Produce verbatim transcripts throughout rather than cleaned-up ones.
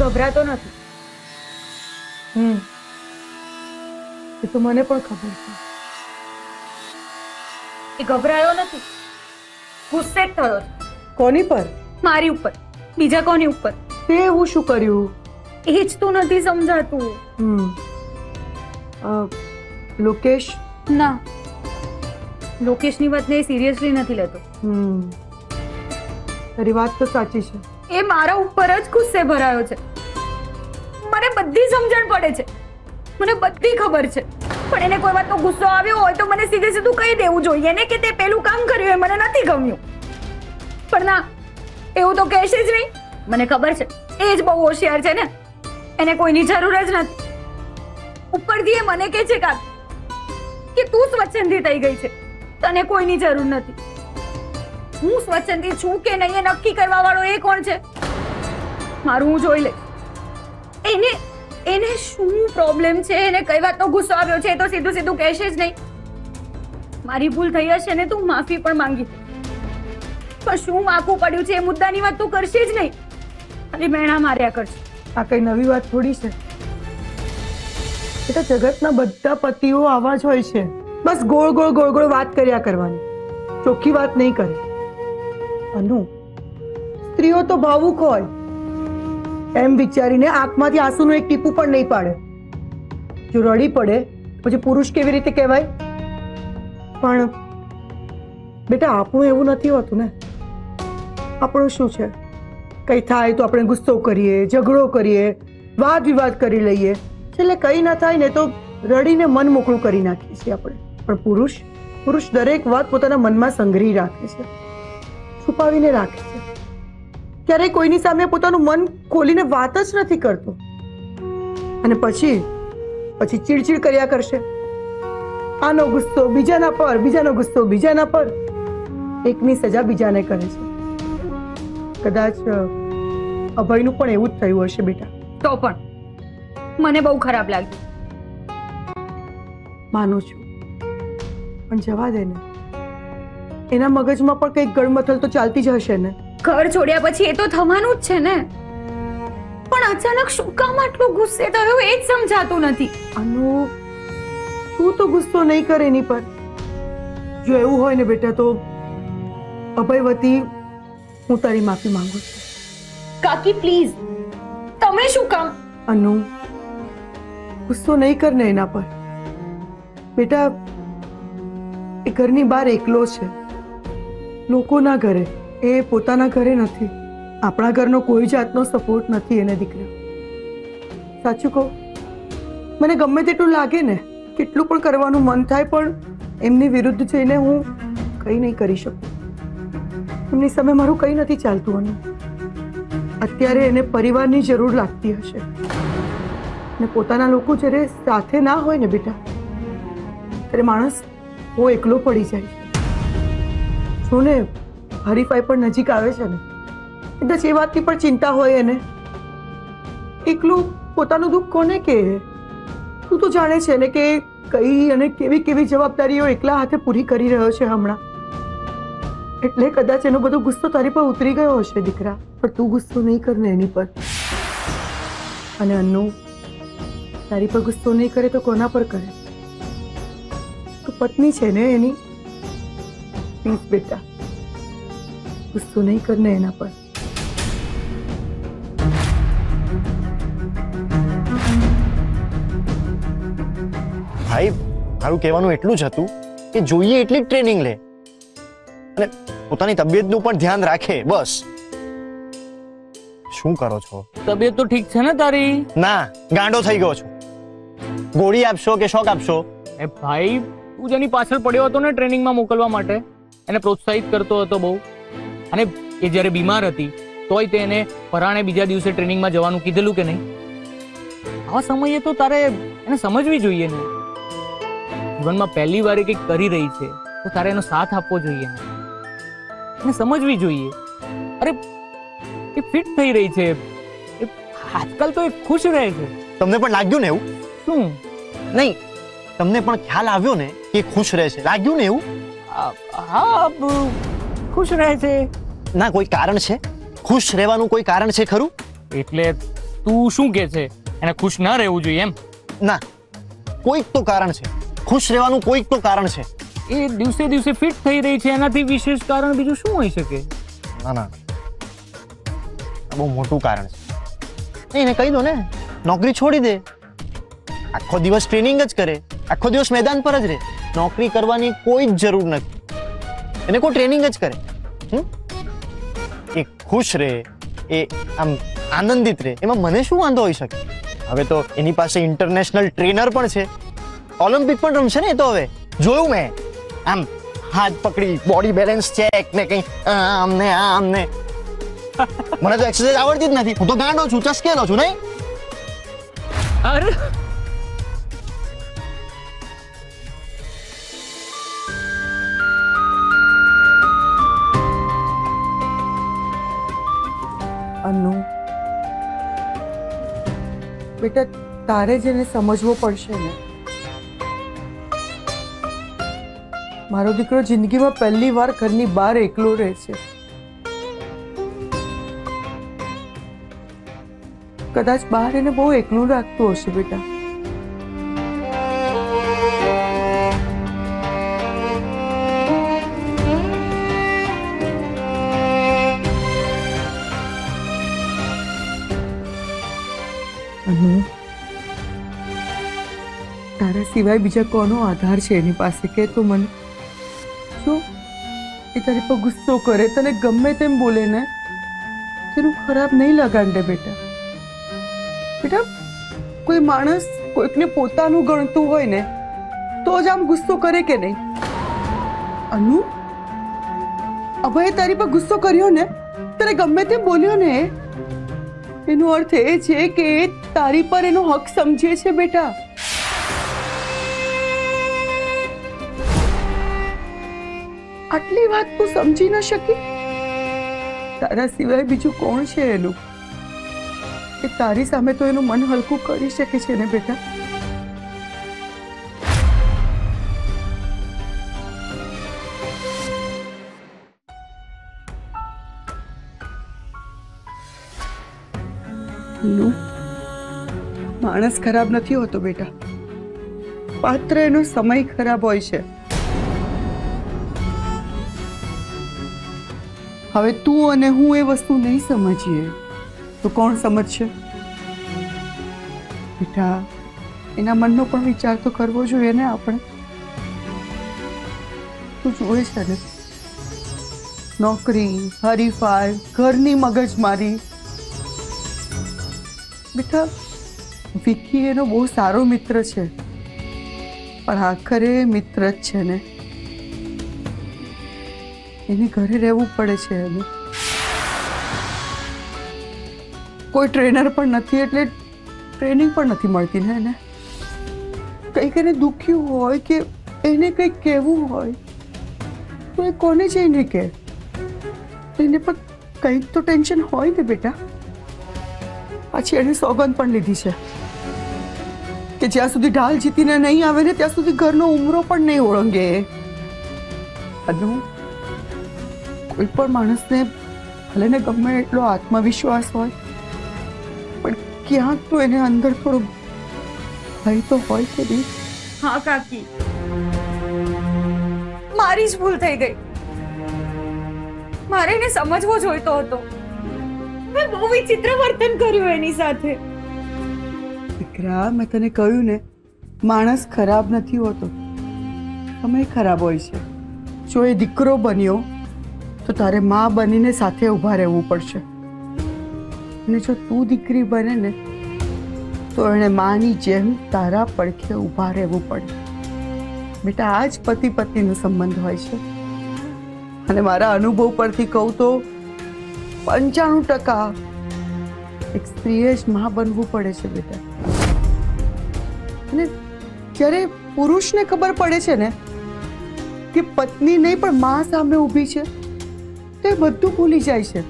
ગભરાતો નથી. હમ એ તો મને પણ ખબર છે. એ ગભરાયો નથી, ગુસ્સે થયો. કોની પર? મારી ઉપર. બીજા કોની ઉપર? તે હું શું કર્યું એ જ તો નથી સમજાતું. હમ લોકેશ? ના, લોકેશની વાતને સિરિયસલી નથી લેતો. હમ તારી વાત તો સાચી છે. એ મારા ઉપર જ ગુસ્સે ભરાયો છે. મને બધી સમજણ પડે છે, મને બધી ખબર છે, પણ એને કોઈ વાતનો ગુસ્સો આવ્યો હોય તો મને સીધે સીધું કહી દેવું જોઈએ ને કે તે પેલું કામ કર્યું એ મને નથી ગમ્યું. પણ ના, એવું તો કહેશે જ નહીં. મને ખબર છે એ જ બહુ હોશિયાર છે ને, એને કોઈની જરૂર જ નથી. ઉપરથી એ મને કહે છે કે તું સ્વચ્છંદી થઈ ગઈ છે, તને કોઈની જરૂર નથી. હું સ્વચ્છંદી છું કે નહીં એ નક્કી કરવા વાળો એ કોણ છે? મારું હું જોઈ લઈશ. એને એને શું પ્રોબ્લેમ છે, એને કઈ વાતનો ગુસ્સો આવ્યો છે એ તો સીધું સીધું કહેશે જ નહીં. મારી ભૂલ થઈ હશે ને તો માફી પણ માંગી, પણ શું માખું પડ્યું છે એ મુદ્દાની વાત તો કરશે જ નહીં. અરે મેણા માર્યા કરશે. આ કઈ નવી વાત થોડી છે. એ તો જગતના બધા પતિઓ આવા જ હોય છે, બસ ગોળ ગોળ ગોળ ગોળ વાત કર્યા કરવાની, ચોખ્ખી વાત નહીં કરે. અનુ, સ્ત્રીઓ તો ભાવુક હોય એમ વિચારીને આંખમાંથી આંસુનું એક ટીપું પણ નહીં પાડે. જો રડી પડે પછી પુરુષ કેવી રીતે કહેવાય? પણ બેટા આપણું એવું નથી હોતું ને. આપણું શું છે, કંઈ થાય તો આપણે ગુસ્સો કરીએ, ઝઘડો કરીએ, વાદ વિવાદ કરી લઈએ, એટલે કંઈ ના થાય ને તો રડીને મન મોકળું કરી નાખીએ છીએ આપણે. પણ પુરુષ પુરુષ દરેક વાત પોતાના મનમાં સંઘરી રાખે છે, છુપાવીને રાખે છે, ક્યારેય કોઈની સામે પોતાનું મન ખોલીને વાત જ નથી કરતો. અને પછી પછી ચીડચીડ કર્યા કરશે. આનો ગુસ્સો બીજાના પર, બીજાનો ગુસ્સો બીજાના પર, એકની સજા બીજાને કરે છે. કદાચ અભયનું પણ એવું જ થયું હશે બેટા. તો પણ મને બહુ ખરાબ લાગ્યું, માનું છું, પણ જવા દે ને. એના મગજમાં પણ કઈક ગળમથલ તો ચાલતી જ હશે ને. ઘર છોડ્યા પછી એ તો થવાનું જ છે ને. પણ અચાનક શું કામ આટલો ગુસ્સે થયો એ જ સમજાતું નથી. અનુ, તું તો ગુસ્સો નહીં કરે એની પર. જો એવું હોય ને બેટા તો અભયવતી હું તારી માફી માંગુ છું. કાકી પ્લીઝ, તમે શું કામ? અનુ, ગુસ્સો નહીં કર ને એના પર બેટા. એ ઘરની બહાર એકલો છે, લોકોના ઘરે, એ પોતાના ઘરે નથી. આપણા ઘરનો કોઈ જાતનો સપોર્ટ નથી એને દીકરા. સાચું કહું, મને ગમે તેટલું લાગે ને, કેટલું પણ કરવાનું મન થાય, પણ એમની વિરુદ્ધ જઈને હું કંઈ નહીં કરી શકું. એમની સામે મારું કંઈ નથી ચાલતું. અને અત્યારે એને પરિવારની જરૂર લાગતી હશે ને. પોતાના લોકો જ્યારે સાથે ના હોય ને બેટા, ત્યારે માણસ ઓ એકલો પડી જાય છે. જો ને હરીફાઈ પણ નજીક આવે છે ને, કદાચ એ વાતની પણ ચિંતા હોય એને. એકલું પોતાનું દુઃખ કોને કહે? તું તો જાણે છે ને કે કઈ અને કેવી કેવી જવાબદારીઓ એકલા હાથે પૂરી કરી રહ્યો છે હમણાં. એટલે કદાચ એનો બધો ગુસ્સો તારી પર ઉતરી ગયો હશે દીકરા. પણ તું ગુસ્સો નહીં કર ને એની પર. અને અનુ, તારી પર ગુસ્સો નહીં કરે તો કોના પર કરે? પત્ની છે ને એની. પ્લીઝ બેટા, ગુસ્સો નહીં કર ને એના પર. ભાઈ, મારું કહેવાનું એટલું જ હતું કે જોઈએ એટલી ટ્રેનિંગ લે અને પોતાની તબિયતનું પણ ધ્યાન રાખે, બસ. શું કરો છો? તબિયત તો ઠીક છે ને તારી? ના, ગાંડો થઈ ગયો છો. ગોળી આપશો કે શોક આપશો? એ ભાઈ, તું જેની પાછળ પડ્યો હતો ને ટ્રેનિંગમાં મોકલવા માટે, એને પ્રોત્સાહિત કરતો હતો બહુ. અને એ જ્યારે બીમાર હતી તોય તે એને પરાણે બીજા દિવસે ટ્રેનિંગમાં જવાનું કીધેલું કે નહીં? આવા સમયે તો તારે એને સમજવી જોઈએ ને. જીવનમાં પહેલી વારે કંઈક કરી રહી છે તો તારે એનો સાથ આપવો જોઈએ ને, એને સમજવી જોઈએ. અરે એ ફિટ થઈ રહી છે, આજકાલ તો એ ખુશ રહે છે. તમને પણ લાગ્યું ને એવું? શું નહીં, તમને પણ ખ્યાલ આવ્યો ને કે ખુશ રહે છે? લાગ્યું ને એવું? હા, ખુશ રહે છે. ના, કોઈ કારણ છે? ખુશ રહેવાનું કોઈ કારણ છે ખરું? એટલે तू शू के छे एने खुश ना रहेवू जोईए एम ना कोई तो कारण छे खुश रहेवानुं कोई तो कारण छे ए दिवसे दिवसे फिट થઈ રહી છે એનાથી વિશેષ કારણ બીજું શું હોઈ શકે ના ના બહુ મોટું કારણ છે એને કહી દો ને નોકરી છોડી દે આખો દિવસ ટ્રેનિંગ જ કરે આખો દિવસ મેદાન પર જ રહે નોકરી કરવાની કોઈ જ જરૂર નથી એને કોઈ ટ્રેનિંગ જ કરે હમ એ ખુશ રહે એ આમ આનંદિત રહે એમાં મને શું વાંધો હોઈ શકે હવે તો એની પાસે ઇન્ટરનેશનલ ટ્રેનર પણ છે ઓલિમ્પિક પણ રમશે ને તો હવે જોયું મેં આમ હાથ પકડી બોડી બેલેન્સ ચેક ને કઈ આમ ને આમ ને મને તો એક્સરસાઇઝ આવડતી જ નથી હું તો ગાંડો છું ચસકેલો છું નહીં અરે અનુ બેટા તારે જેને સમજવો પડશે ને મારો દીકરો જિંદગીમાં પહેલી વાર ઘરની બહાર એકલો રહે છે કદાચ બહાર એને બહુ એકલું રાખતું હશે બેટા અનુ તારા સિવાય બીજા કોનો આધાર છે એની પાસે કે તો મને तेरे पर गुस्सा करे तने गम्मे तेम बोले ना तेरू खराब नहीं लगांडे बेटा बेटा कोई मानस कोई ने पोतानु गणतु होय ने तो जाम गुस्सा करे के नहीं अनु अभय तारी पर गुस्सा करियो ने तने गम्मे तेम बोलियो ने एनो अर्थ ए छे के तारी पर एनो हक समझे छे बेटा आटली बात तू समझी न सकी तारा सिवाय बीजू कोण छे एनु के तारी सामे तो एनु मन हलकू करी सके छे ने बेटा नु मानस खराब नहीं होतो बेटा पात्र एनो समय खराब होय छे હવે તું અને હું એ વસ્તુ નહીં સમજીએ તો કોણ સમજશે બેટા એના મનનો પણ વિચાર તો કરવો જોઈએ ને આપણે તું જોઈ છે ને નોકરી હરીફાઈ ઘરની મગજમારી બેટા વિકી એનો બહુ સારો મિત્ર છે પણ આખરે મિત્ર જ છે ને એને ઘરે રહેવું પડે છે હવે કોઈ ટ્રેનર પણ નથી એટલે ટ્રેનિંગ પણ નથી મળતી ને એને કંઈક એને દુખ્યું હોય કે એને કંઈક કહેવું હોય તો એ કોને જઈને કહે એને પણ કંઈક તો ટેન્શન હોય ને બેટા પાછી એને સોગંદ પણ લીધી છે કે જ્યાં સુધી ઢાલ જીતીને નહીં આવે ને ત્યાં સુધી ઘરનો ઉમરો પણ નહીં ઓળંગે અનુ કોઈ પણ માણસને ભલે ને ગમે એટલો આત્મવિશ્વાસ હોય પણ ક્યાંક તો એને અંદર થોડો ભય તો હોય કે નહીં હા કાકી મારી જ ભૂલ થઈ ગઈ મારે એને સમજવો જોઈતો હતો મેં બહુ વિચિત્ર વર્તન કર્યું એની સાથે દીકરા મેં તને કહ્યું ને માણસ ખરાબ નથી હોતો સમય ખરાબ હોય છે જો એ દીકરો બન્યો तो तारे माँ बनीने साथे उभा रहेवू पड़शे ने जो तू दीकरी बने ने तो एने मानी जेम तारा पड़खे उभा रहेवू पड़े बेटा आज पति पत्नी नो संबंध होय छे अने मारा अनुभव परथी कहूं तो पंचाणु टका एक स्त्रीए ज माँ बनवू पड़े छे बेटा अने ज्यारे पुरुष ने खबर पड़े छे ने कि पत्नी नहीं पण माँ सामे ऊभी छे तो बधु भूली जाए छे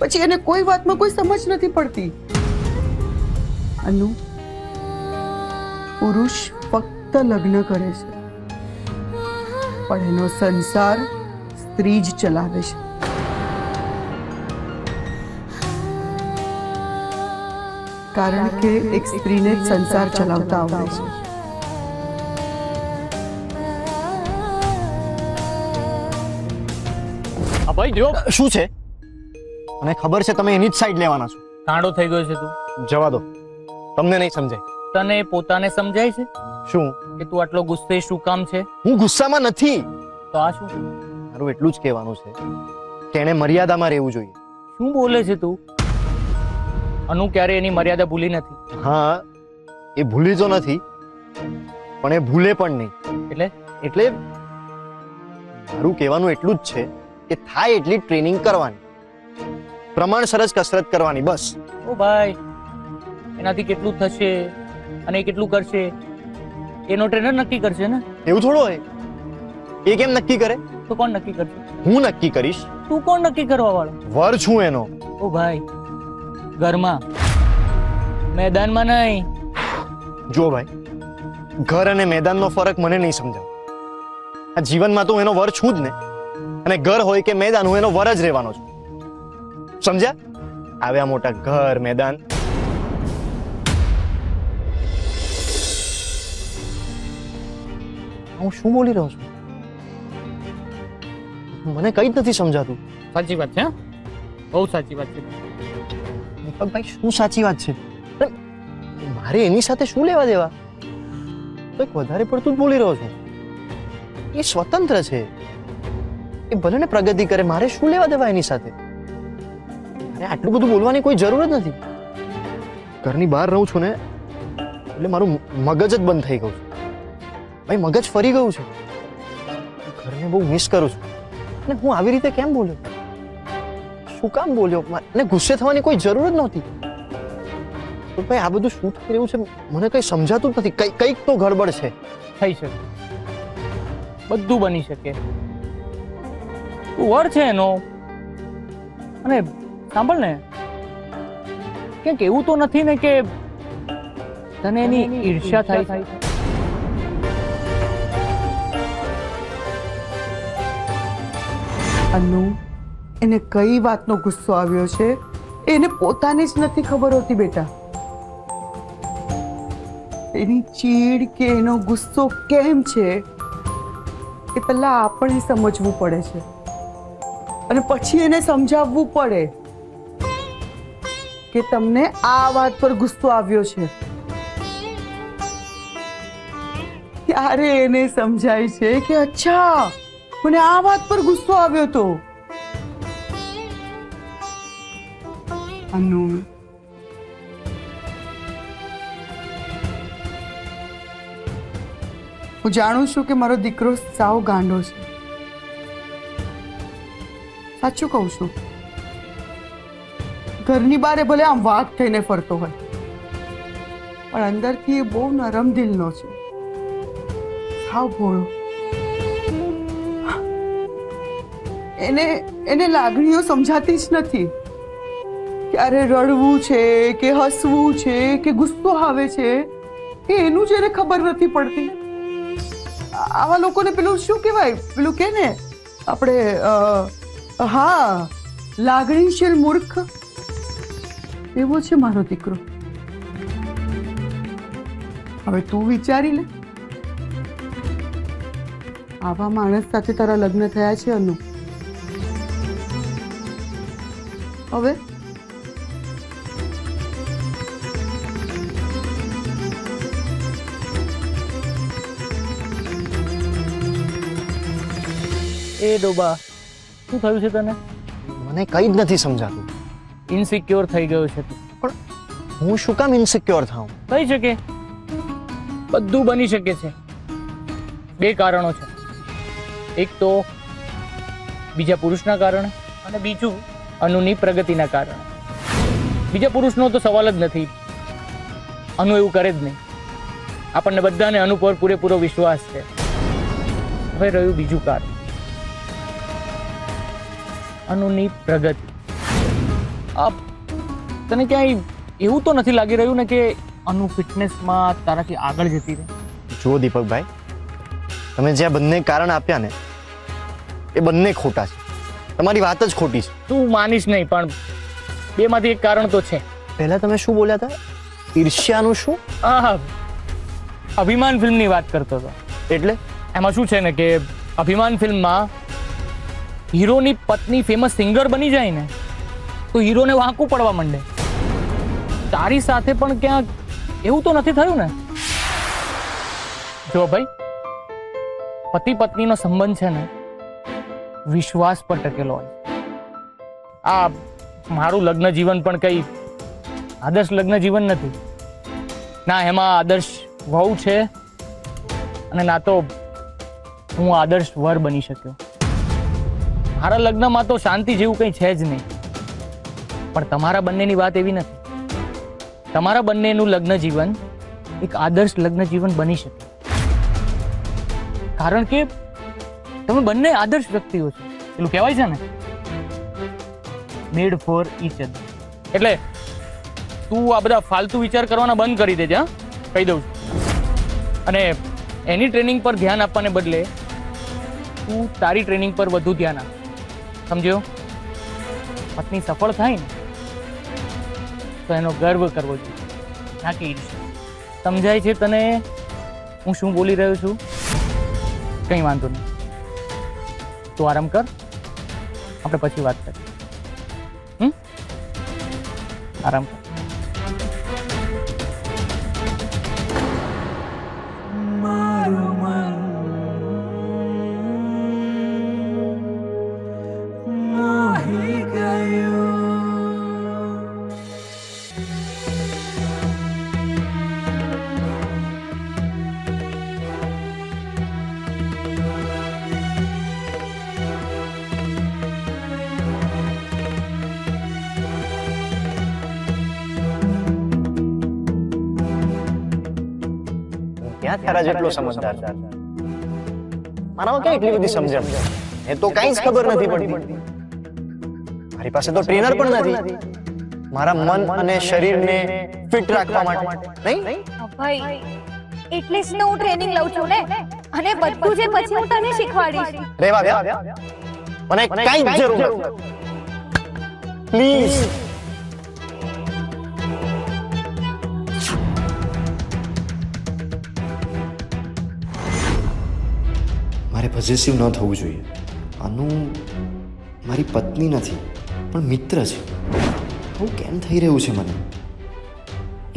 पछी एने कोई बात में कोई समझ नहीं पड़ती अनु पुरुष फक्त लग्न करे छे पण एनो संसार स्त्री ज चलावे छे कारण કે એક સ્ત્રીને જ સંસાર ચલાવતા આવડે છે। આ ભાઈ જો શું છે? મને ખબર છે તમે એની જ સાઈડ લેવાના છો। કાંડો થઈ ગયો છે તું, જવા દો। તમને નહીં સમજાય? તને પોતાને સમજાય છે શું કે તું આટલો ગુસ્સે શું કામ છે? હું ગુસ્સામાં નથી। તો આ શું? મારું એટલું જ કહેવાનું છે કે એને મર્યાદામાં રહેવું જોઈએ। શું બોલે છે તું? अनु क्यारे एनी मर्यादा भूली नहीं। हाँ ये भूली तो नहीं पण ए भूले पण नहीं। एटले एटले मारू कहेवानुं एटलुं ज छे के थाय एटली ट्रेनिंग करवानी, प्रमाण सरस कसरत करवानी बस। ओ भाई एनाथी केटलुं थशे अने केटलुं करशे एनो ट्रेनर नक्की करशे ने। एवुं थोड़ो होय, ए केम नक्की करे? तो कोण नक्की करशे? हूँ नक्की करीश। तू कोण नक्की करवा वाळो? वर छुं एनो। ओ भाई घर में मैदान में नहीं। जो भाई घर और मैदान नो फरक मने नहीं समझा। जीवन में तो एनो वर छूं ज ने, अने घर होय के मैदान हूँ एनो वर ज रहेवानो छुं। समझा? आव्या मोटा घर मैदान। हूँ शू बोली रह्यो छुं? मने कई ज नथी समजातुं। साची बात छे, बहुत साची बात छे। प्रगति करे मारे शू लेवा देवा एनी साथे? अरे आटलुं बधुं बोलवानी कोई जरूरत नथी। घरनी बहार रहूं छुं ने એટલે મારું मगज ज बंद थई गयुं छे। भाई मगज फरी गयुं छे। घरने बहु मिस करूं छुं અને હું આવી રીતે કેમ બોલ્યો? શું કામ બોલ્યો? મને ગુસ્સે થવાની કોઈ જરૂર જ નહોતી। તો ભાઈ આ બધું શું થઈ રહ્યું છે? મને કંઈ સમજાતું જ નથી। કઈ કઈક તો ગડબડ છે। થઈ શકે, બધું બની શકે। તું વર છે એનો। અને સાંભળ ને, ક્યાંક એવું તો નથી ને કે તને એની ઈર્ષ્યા થાય? અનુ એને કઈ વાતનો ગુસ્સો આવ્યો છે એને પોતાને જ નથી ખબર હોતી બેટા। એની ચીડ કે એનો ગુસ્સો કેમ છે એ પહેલા આપણે સમજવું પડે છે અને પછી એને સમજાવવું પડે કે તમને આ વાત પર ગુસ્સો આવ્યો છે। ત્યારે એને સમજાય છે કે અચ્છા મને આ વાત પર ગુસ્સો આવ્યો તો। अनु हूँ जाणु छुं के मारो दीकरो साव गांडो छे। साचुं कहूं छुं, घरनी बारे भले आम वात थईने फरतो होय पण अंदरथी ए बहु नरम दिलनो छे। साव भोळो। एने एने लागणीओ समजाती ज नथी। अरे रड़वू छे के हसवू छे के गुस्सो आवे छे के एनु जेने खबर नथी पड़ती। आवा लोकोने पेलुं शुं कहेवाय? पेलुं के ने आपणे हाँ लागणीशील मूर्ख एवो छे मारो दीकरो। हवे तू विचारी ले आवा माणस साथे तारा लग्न थया छे अनु। हवे डोबा शू थयु छे तने? मने कई ज नथी समजातुं। इनसिक्योर थई गयो छे तू। पण हूँ शुं काम इनसिक्योर थाऊं? थई शके, बधुं बनी शके छे। बे कारणो छे, एक तो बीजा पुरुषना कारणे अने बीजुं अनुनी प्रगतिना कारणे। बीजा पुरुषनो तो सवाल ज नथी। अनु एवुं करे ज नहीं। आपणे बधाने अनु पर पूरेपूरो विश्वास छे। हवे रह्युं बीजुं कारण, अनुनी प्रगति। आप तने क्या एवं तो नहीं लगी रू कि अनु फिटनेस में तारा की आगळ जती रहे? जो दीपक भाई तमे जे बंने कारण आप्या ने ए बंने खोटा छे। तमारी वात ज खोटी छे। तू मानीश नहीं पण बेमांथी एक कारण तो छे। पहला तमे शुं बोल्या था ઈર્ષ્યાનું શું? આ અભિમાન ફિલ્મની વાત કરતો હતો. એટલે એમાં શું છે ને કે અભિમાન ફિલ્મમાં હીરોની પત્ની ફેમસ સિંગર બની જાય ને તો હીરોને વાંકું પડવા માંડે. તારી સાથે પણ ક્યાંક એવું તો નથી થયું ને? જો ભાઈ, પતિ પત્નીનો સંબંધ છે ને વિશ્વાસ પર ટકેલો હોય. આ મારું લગ્ન જીવન પણ કઈ આદર્શ લગ્ન જીવન નથી. ના એમાં આદર્શ વહુ છે અને ના તો હું આદર્શ વર બની શક્યો. મારા લગ્નમાં તો શાંતિ જેવું કંઈ છે જ નહીં. પણ તમારા બંનેની વાત એવી નથી. તમારા બંનેનું લગ્ન જીવન એક આદર્શ લગ્ન જીવન બની શકે, કારણ કે તમે બંને આદર્શ વ્યક્તિઓ છો. પેલું કહેવાય છે ને, મેડ ફોર ઈચ અધર. એટલે તું આ બધા ફાલતુ વિચાર કરવાના બંધ કરી દેજે. હા, કહી દઉં છું. અને એની ટ્રેનિંગ પર ધ્યાન આપવાને બદલે તું તારી ટ્રેનિંગ પર વધુ ધ્યાન આપ. સમજ્યો? પત્ની સફળ થાય ને તો એનો ગર્વ કરવો જોઈએ, ના કે ઈર્ષ્યા. સમજાય છે તને હું શું બોલી રહ્યો છું? કંઈ વાંધો નહીં, તું આરામ કર, આપણે પછી વાત કરીએ. आराम પ્લીઝ મારે પોઝેસિવ ન થવું જોઈએ. આનું મારી પત્ની નથી પણ મિત્ર છે. આવું કેમ થઈ રહ્યું છે મને?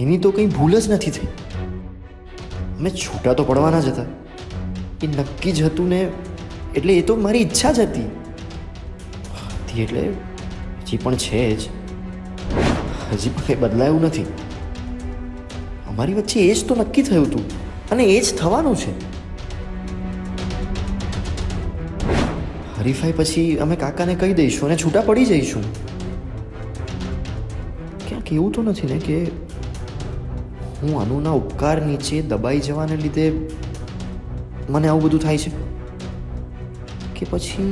એની તો કંઈ ભૂલ જ નથી થઈ. અમે છૂટા તો પડવાના જ હતા, એ નક્કી જ હતું ને. એટલે એ તો મારી ઈચ્છા જ હતી હતી એટલે હજી પણ છે જ. હજી પણ કંઈ બદલાયું નથી. અમારી વચ્ચે એ જ તો નક્કી થયું હતું અને એ જ થવાનું છે. હરીફાઈ પછી અમે કાકાને કહી દઈશું અને છૂટા પડી જઈશું. ક્યાંક એવું તો નથી ને કે હું અનુના ઉપકાર નીચે દબાઈ જવાને લીધે મને આવું બધું થાય છે? કે પછી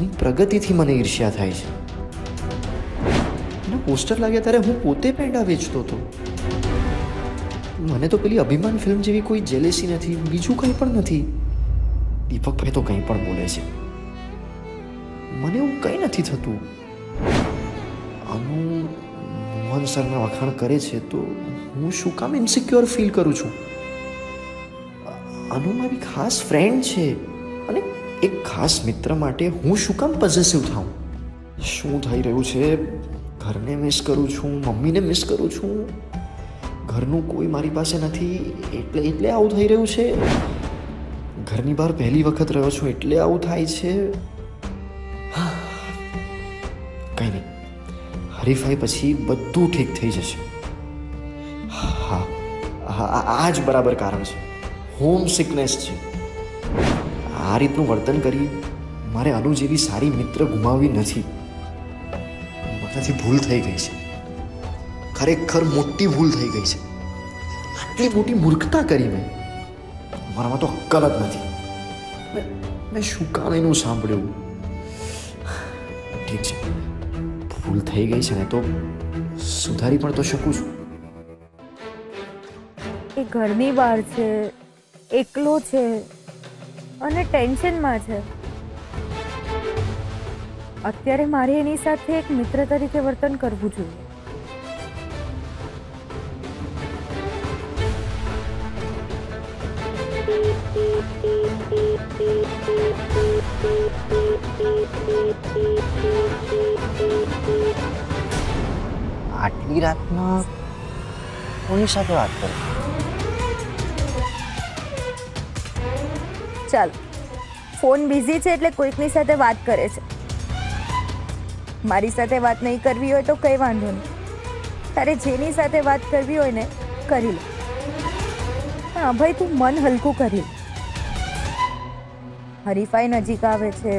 એની પ્રગતિથી મને ઈર્ષ્યા થાય છે? એના પોસ્ટર લાગ્યા ત્યારે હું પોતે પેંડા વેચતો હતો. મને તો પેલી અભિમાન ફિલ્મ જેવી કોઈ જેલેસી નથી, બીજું કંઈ પણ નથી. દીપકભાઈ તો કંઈ પણ બોલે છે, મને એવું કંઈ નથી થતું. આનું મોહન સરના વખાણ કરે છે તો હું શું કામ ઇન્સિક્યોર ફીલ કરું છું? આનું મારી ખાસ ફ્રેન્ડ છે અને એક ખાસ મિત્ર માટે હું શું કામ પોઝેસિવ થાઉં? શું થઈ રહ્યું છે? ઘરને મિસ કરું છું, મમ્મીને મિસ કરું છું. ઘરનું કોઈ મારી પાસે નથી એટલે એટલે આવું થઈ રહ્યું છે. ઘરની બહાર પહેલી વખત રહ્યો છું એટલે આવું થાય છે. કંઈ નહીં, હરીફાઈ પછી બધું ઠીક થઈ જશે. હા હા, આ જ બરાબર કારણ છે. હોમ સિકનેસ છે. આ રીતનું વર્તન કરી મારે અનુ જેવી સારી મિત્ર ગુમાવી નથી. મારાથી ભૂલ થઈ ગઈ છે, ખરેખર મોટી ભૂલ થઈ ગઈ છે. આટલી મોટી મૂર્ખતા કરી મેં. મારામાં તો અક્કલ જ નથી. મેં શું કામ એનું સાંભળ્યું? ઠીક છે, ભૂલ થઈ ગઈ છે ને તો સુધારી પણ તો શકું છું. એ ઘરની બહાર છે, એકલો છે અને ટેન્શનમાં છે. અત્યારે મારે એની સાથે એક મિત્ર તરીકે વર્તન કરવું જોઈએ. આટલી રાતમાં કોની સાથે વાત કરો? ચાલ, ફોન બિઝી છે એટલે કોઈકની સાથે વાત કરે છે. મારી સાથે વાત નહીં કરવી હોય તો કંઈ વાંધો નહીં. તારે જેની સાથે વાત કરવી હોય ને કરી લે. હા ભાઈ, તું મન હલકું કરી. હરીફાઈ નજીક આવે છે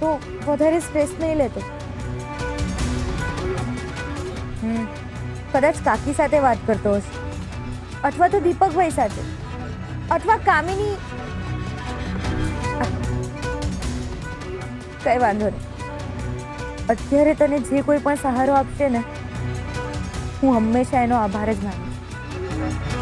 તો વધારે સ્ટ્રેસ નહીં લેતો. કદાચ કાકી સાથે વાત કરતો હશે, અથવા તો દીપકભાઈ સાથે, અથવા કામિની. કઈ વાંધો નહીં. અત્યારે તને જે કોઈ પણ સહારો આપશે ને, હું હંમેશા એનો આભાર જ માનું.